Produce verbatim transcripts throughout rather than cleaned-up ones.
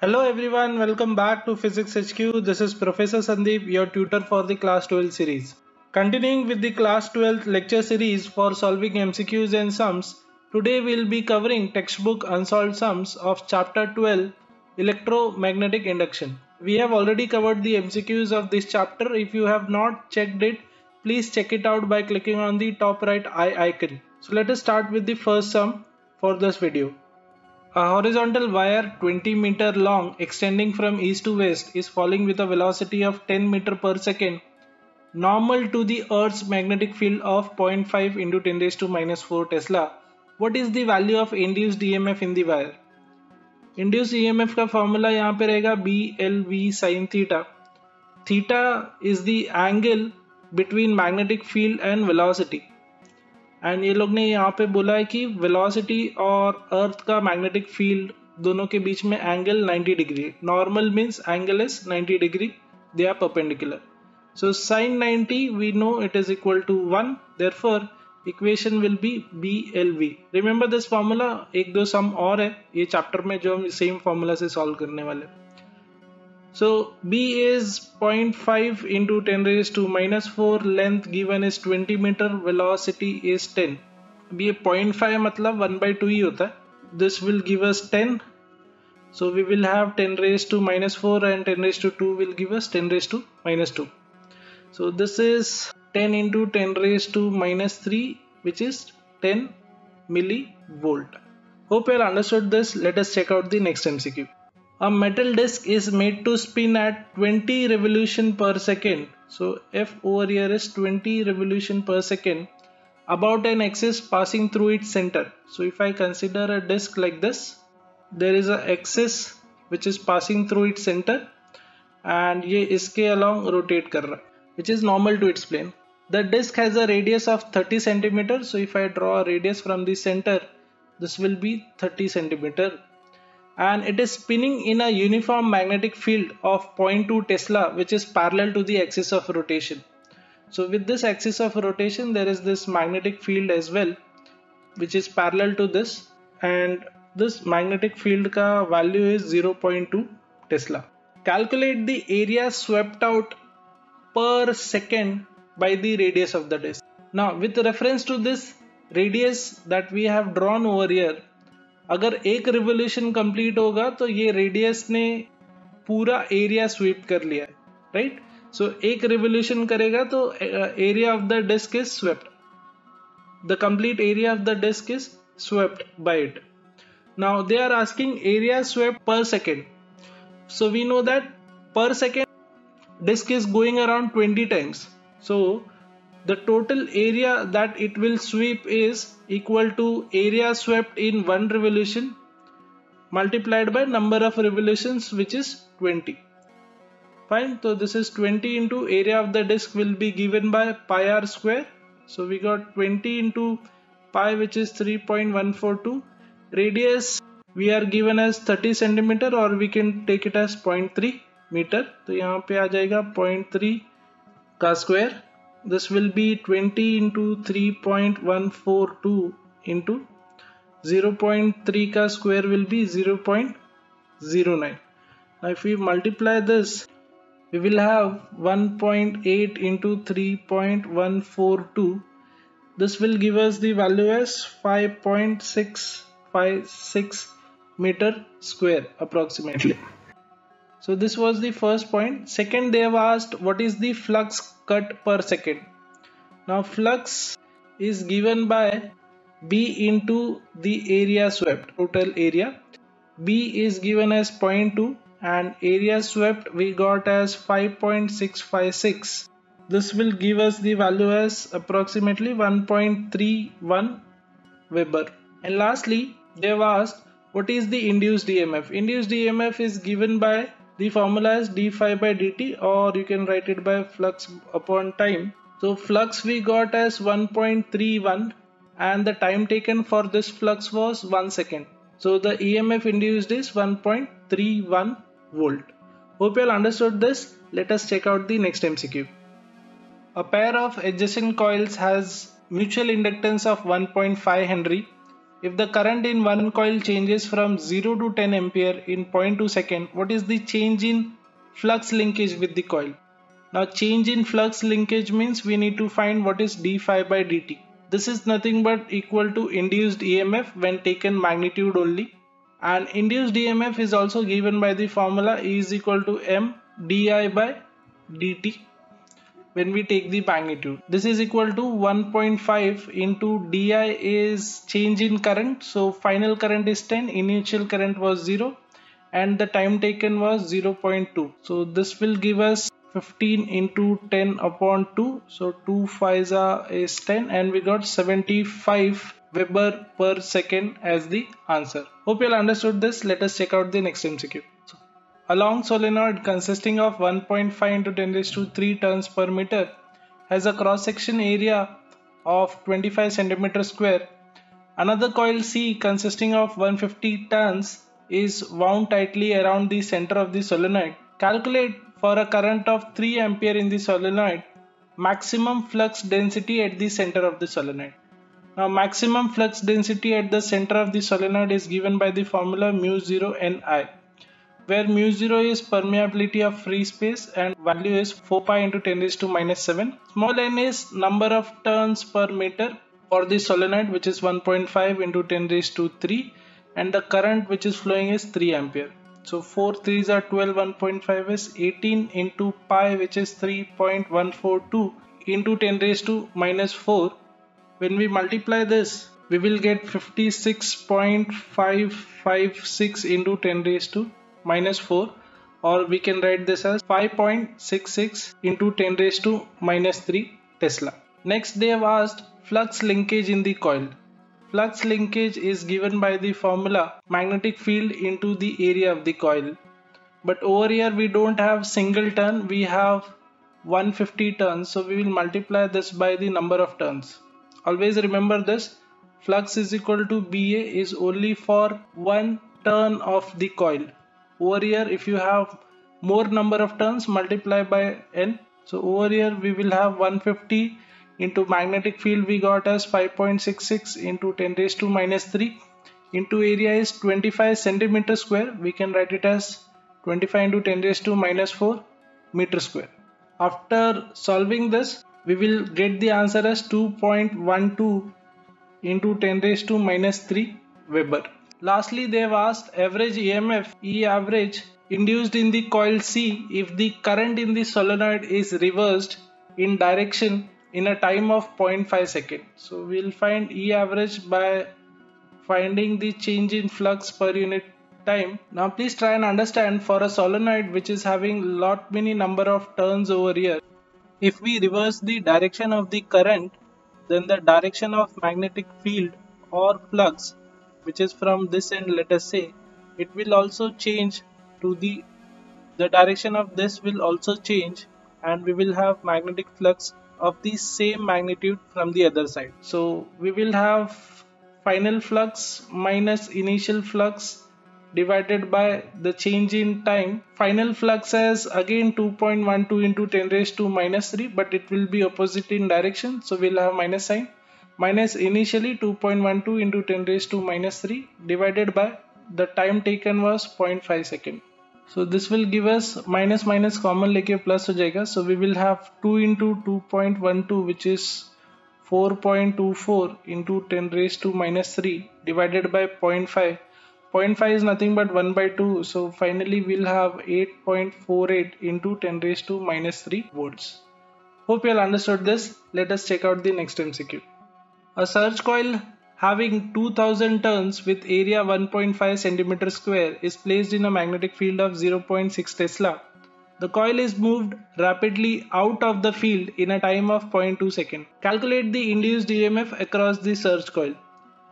Hello everyone, welcome back to Physics H Q. This is Professor Sandeep, your tutor for the class twelve series. Continuing with the class twelve lecture series for solving M C Qs and sums, today we will be covering textbook unsolved sums of chapter twelve, Electromagnetic Induction. We have already covered the M C Qs of this chapter. If you have not checked it, please check it out by clicking on the top right eye icon. So let us start with the first sum for this video. A horizontal wire twenty meter long extending from east to west is falling with a velocity of ten meter per second normal to the Earth's magnetic field of zero point five into ten raised to minus four Tesla. What is the value of induced E M F in the wire? Induced E M F का formula यहाँ पे रहेगा B L V sin theta. Theta is the angle between magnetic field and velocity. And ये लोग ने यहाँ पे बोला है कि वेलोसिटी और अर्थ का मैग्नेटिक फील्ड दोनों के बीच में angle ninety degree. Normal means angle is ninety degree. They are perpendicular. So sine ninety we know it is equal to one. Therefore equation will be B L V. Remember this formula. एक दो सम और है ये chapter में जो हम same formula से solve करने वाले. So B is zero point five into ten raised to minus four, length given is twenty metre, velocity is ten. अब ये zero point five मतलब one by two ही होता है. This will give us ten. So we will have ten raised to minus four and ten raised to two will give us ten raised to minus two. So this is ten into ten raised to minus three which is ten millivolt. Hope you all understood this. Let us check out the next M C Q. A metal disc is made to spin at twenty revolution per second. So F over here is twenty revolution per second about an axis passing through its center. So if I consider a disc like this, there is an axis which is passing through its center and ye iske along rotate kar raha, which is normal to its plane. The disc has a radius of thirty centimeter. So if I draw a radius from the center, this will be thirty centimeter. And it is spinning in a uniform magnetic field of zero point two Tesla, which is parallel to the axis of rotation. So with this axis of rotation, there is this magnetic field as well, which is parallel to this, and this magnetic field ka value is zero point two Tesla. Calculate the area swept out per second by the radius of the disc. Now with reference to this radius that we have drawn over here, अगर एक revolution complete होगा तो ये radius ने पूरा area SVEEP कर लिया है, राइट? सो एक रिवोल्यूशन करेगा तो area of the disc is swept. The complete area of the disc is swept by it. Now they are asking area swept per second. So we know that per second disc is going around twenty times. सो the total area that it will sweep is equal to area swept in one revolution multiplied by number of revolutions, which is twenty. Fine, so this is twenty into area of the disk will be given by pi r square. So we got twenty into pi, which is three point one four two. Radius we are given as thirty centimeter, or we can take it as zero point three meter. तो यहाँ पे आ जाएगा zero point three का square. This will be twenty into three point one four two into zero point three ka square will be zero point zero nine. Now if we multiply this, we will have one point eight into three point one four two. This will give us the value as five point six five six meter square approximately. So this was the first point. Second, they have asked what is the flux cut per second. Now flux is given by B into the area swept, total area. B is given as zero point two and area swept we got as five point six five six. This will give us the value as approximately one point three one Weber. And lastly, they have asked what is the induced E M F. Induced E M F is given by the formula is d phi by dt, or you can write it by flux upon time. So flux we got as one point three one and the time taken for this flux was one second. So the E M F induced is one point three one volt. Hope you all understood this. Let us check out the next M C Q. A pair of adjacent coils has mutual inductance of one point five Henry If the current in one coil changes from zero to ten ampere in zero point two seconds, what is the change in flux linkage with the coil? Now change in flux linkage means we need to find what is d phi by dt. This is nothing but equal to induced E M F when taken magnitude only, and induced E M F is also given by the formula E is equal to m di by dt when we take the magnitude. This is equal to one point five into di is change in current, so final current is ten, initial current was zero and the time taken was zero point two. So this will give us fifteen into ten upon two, so two phi is ten and we got seventy-five Weber per second as the answer. Hope you all understood this. Let us check out the next M C Q. So, a long solenoid consisting of one point five into ten raised to three turns per meter has a cross section area of twenty-five centimeter square. Another coil C consisting of one hundred fifty turns is wound tightly around the center of the solenoid. Calculate for a current of three ampere in the solenoid maximum flux density at the center of the solenoid. Now maximum flux density at the center of the solenoid is given by the formula mu zero n i, where mu zero is permeability of free space and value is four pi into ten raised to minus seven. Small n is number of turns per meter for the solenoid, which is one point five into ten raised to three, and the current which is flowing is three ampere. So four threes are twelve, one point five is eighteen into pi, which is three point one four two into ten raised to minus four. When we multiply this, we will get fifty-six point five five six into ten raised to minus four, or we can write this as five point six six into ten raised to minus three Tesla. Next, they have asked flux linkage in the coil. Flux linkage is given by the formula magnetic field into the area of the coil. But over here we don't have single turn, we have one hundred fifty turns. So we will multiply this by the number of turns. Always remember this, flux is equal to B A is only for one turn of the coil. Over here if you have more number of turns, multiply by N. So over here we will have one hundred fifty into magnetic field we got as five point six six into ten raised to minus three into area is twenty-five centimeter square. We can write it as twenty-five into ten raised to minus four meter square. After solving this, we will get the answer as two point one two into ten raised to minus three Weber. Lastly, they have asked average E M F E average induced in the coil C if the current in the solenoid is reversed in direction in a time of zero point five seconds. So we will find E average by finding the change in flux per unit time. Now please try and understand, for a solenoid which is having lot many number of turns over here, if we reverse the direction of the current, then the direction of magnetic field or flux, which is from this end, let us say, it will also change to the, the direction of this will also change, and we will have magnetic flux of the same magnitude from the other side. So we will have final flux minus initial flux divided by the change in time. Final flux is again two point one two into ten raised to minus three, but it will be opposite in direction, so we'll have minus sign minus initially two point one two into ten raised to minus three divided by the time taken was zero point five second. So this will give us minus minus common leke plus ho jayega, so we will have two into two point one two, which is four point two four into ten raised to minus three divided by zero point five. zero point five is nothing but one by two, so finally we'll have eight point four eight into ten raised to minus three volts. Hope you all understood this. Let us check out the next M C Q. A surge coil having two thousand turns with area one point five centimeter square is placed in a magnetic field of zero point six Tesla. The coil is moved rapidly out of the field in a time of zero point two seconds. Calculate the induced E M F across the surge coil.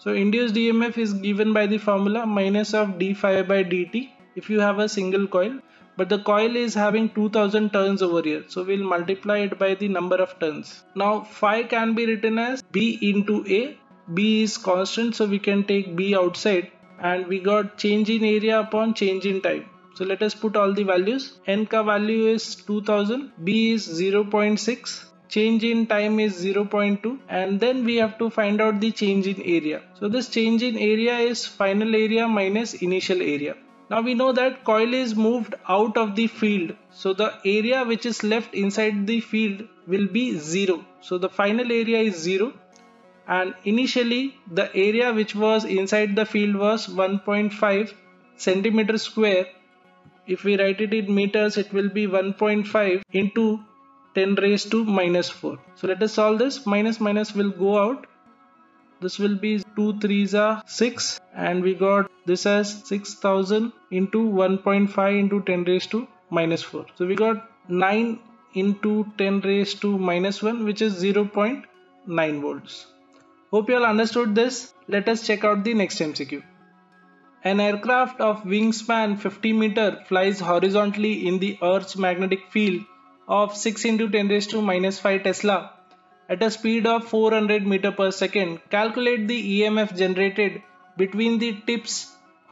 So induced E M F is given by the formula minus of d phi by dt if you have a single coil, but the coil is having two thousand turns over here, so we'll multiply it by the number of turns. Now phi can be written as b into a. B is constant, so we can take b outside, and we got change in area upon change in time. So let us put all the values. N ka value is two thousand, b is zero point six, change in time is zero point two, and then we have to find out the change in area. So this change in area is final area minus initial area. Now we know that coil is moved out of the field, so the area which is left inside the field will be zero. So the final area is zero, and initially the area which was inside the field was one point five centimeter square. If we write it in meters, it will be one point five into ten raised to minus four. So let us solve this. Minus minus will go out. This will be two threes are six, and we got this as six thousand into one point five into ten raised to minus four. So we got nine into ten raised to minus one, which is zero point nine volts. Hope you all understood this. Let us check out the next M C Q. An aircraft of wingspan fifty meter flies horizontally in the Earth's magnetic field of six into ten raised to minus five Tesla at a speed of four hundred meter per second. Calculate the E M F generated between the tips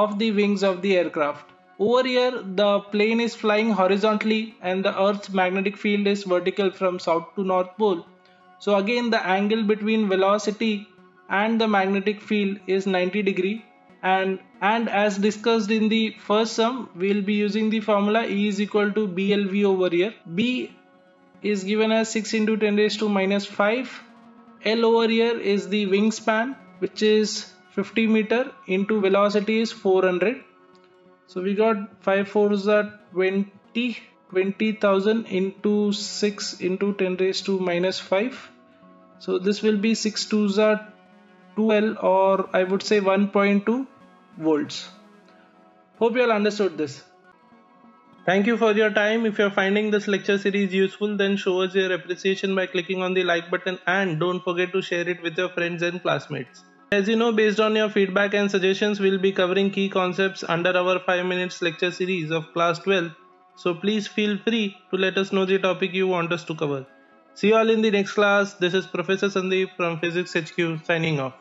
of the wings of the aircraft. Over here, the plane is flying horizontally and the Earth's magnetic field is vertical from south to north pole. So again, the angle between velocity and the magnetic field is ninety degree. And, and as discussed in the first sum, we will be using the formula E is equal to B L V over here. B is given as six into ten raised to minus five. L over here is the wingspan, which is fifty meter into velocity is four hundred. So we got five fours are twenty, twenty thousand into six into ten raised to minus five. So this will be six twos are twelve, or I would say one point two volts. Hope you all understood this. Thank you for your time. If you are finding this lecture series useful, then show us your appreciation by clicking on the like button, and don't forget to share it with your friends and classmates. As you know, based on your feedback and suggestions, we will be covering key concepts under our five minutes lecture series of class twelve. So please feel free to let us know the topic you want us to cover. See you all in the next class. This is Professor Sandeep from Physics H Q signing off.